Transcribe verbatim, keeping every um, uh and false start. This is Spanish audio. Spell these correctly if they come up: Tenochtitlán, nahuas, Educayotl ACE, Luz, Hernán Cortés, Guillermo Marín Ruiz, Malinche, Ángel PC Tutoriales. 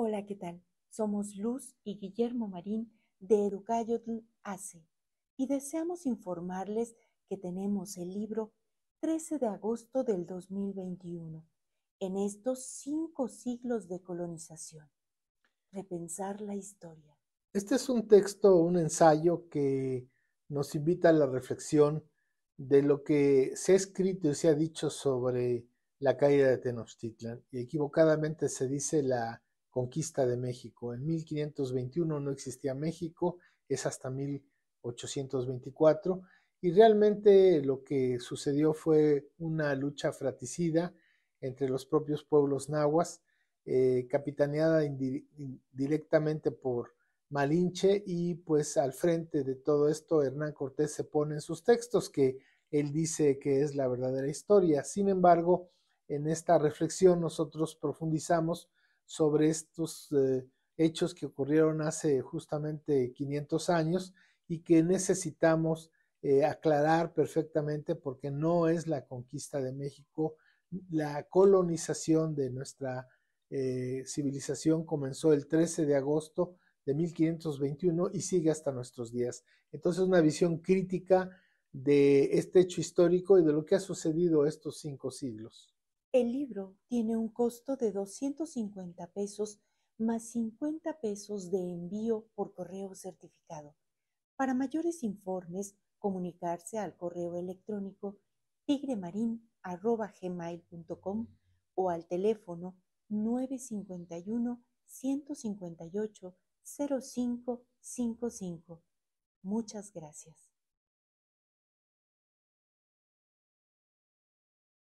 Hola, ¿qué tal? Somos Luz y Guillermo Marín de Educayotl A C E y deseamos informarles que tenemos el libro trece de agosto del dos mil veintiuno, en estos cinco siglos de colonización. Repensar la historia. Este es un texto, un ensayo que nos invita a la reflexión de lo que se ha escrito y se ha dicho sobre la caída de Tenochtitlán, y equivocadamente se dice la conquista de México. En mil quinientos veintiuno no existía México, es hasta mil ochocientos veinticuatro, y realmente lo que sucedió fue una lucha fratricida entre los propios pueblos nahuas, eh, capitaneada indirectamente por Malinche, y pues al frente de todo esto Hernán Cortés se pone en sus textos que él dice que es la verdadera historia. Sin embargo, en esta reflexión nosotros profundizamos sobre estos eh, hechos que ocurrieron hace justamente quinientos años y que necesitamos eh, aclarar perfectamente, porque no es la conquista de México. La colonización de nuestra eh, civilización comenzó el trece de agosto de mil quinientos veintiuno y sigue hasta nuestros días. Entonces, una visión crítica de este hecho histórico y de lo que ha sucedido estos cinco siglos. El libro tiene un costo de doscientos cincuenta pesos más cincuenta pesos de envío por correo certificado. Para mayores informes, comunicarse al correo electrónico tigremarin arroba gmail punto com o al teléfono nueve cinco uno, uno cinco ocho, cero cinco cinco cinco. Muchas gracias.